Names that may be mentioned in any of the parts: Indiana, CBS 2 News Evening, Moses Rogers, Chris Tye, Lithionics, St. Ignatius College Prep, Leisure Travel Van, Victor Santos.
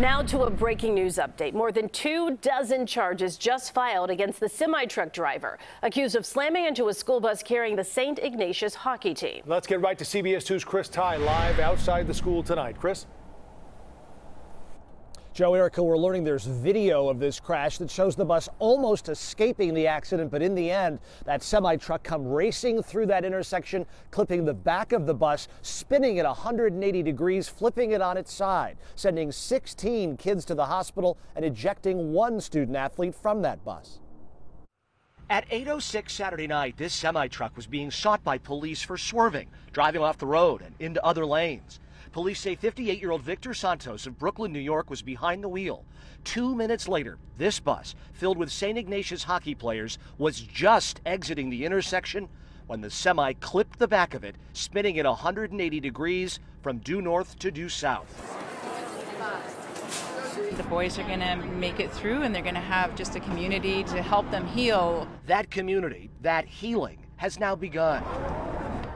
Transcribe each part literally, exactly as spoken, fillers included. Now to a breaking news update. More than two dozen charges just filed against the semi-truck driver accused of slamming into a school bus carrying the Saint Ignatius hockey team. Let's get right to C B S two's Chris Tye live outside the school tonight. Chris? Joe, Erica, we're learning there's video of this crash that shows the bus almost escaping the accident, but in the end, that semi-truck come racing through that intersection, clipping the back of the bus, spinning at one hundred eighty degrees, flipping it on its side, sending sixteen kids to the hospital and ejecting one student athlete from that bus. At eight oh six Saturday night, this semi-truck was being sought by police for swerving, driving off the road and into other lanes. Police say fifty-eight-year-old Victor Santos of Brooklyn, New York, was behind the wheel. Two minutes later, this bus, filled with Saint Ignatius hockey players, was just exiting the intersection when the semi clipped the back of it, spinning at one hundred eighty degrees from due north to due south. The boys are going to make it through, and they're going to have just a community to help them heal. That community, that healing, has now begun,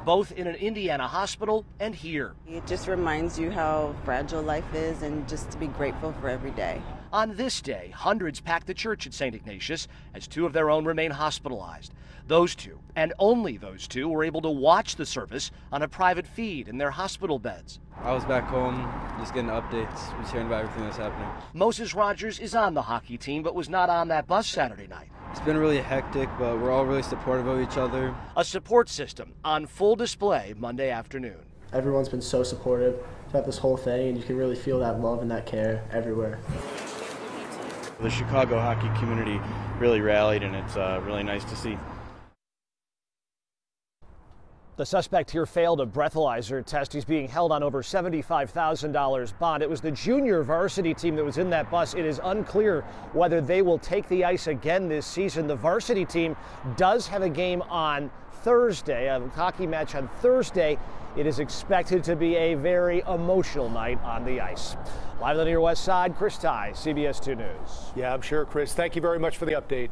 both in an Indiana hospital and here. It just reminds you how fragile life is and just to be grateful for every day. On this day, hundreds packed the church at Saint Ignatius as two of their own remain hospitalized. Those two, and only those two, were able to watch the service on a private feed in their hospital beds. I was back home, just getting updates, just hearing about everything that's happening. Moses Rogers is on the hockey team, but was not on that bus Saturday night. It's been really hectic, but we're all really supportive of each other. A support system on full display Monday afternoon. Everyone's been so supportive throughout this whole thing, and you can really feel that love and that care everywhere. The Chicago hockey community really rallied, and it's uh, really nice to see. The suspect here failed a breathalyzer test. He's being held on over seventy-five thousand dollars bond. It was the junior varsity team that was in that bus. It is unclear whether they will take the ice again this season. The varsity team does have a game on Thursday, a hockey match on Thursday. It is expected to be a very emotional night on the ice. Live on the Near West Side, Chris Tye, C B S two News. Yeah, I'm sure, Chris. Thank you very much for the update.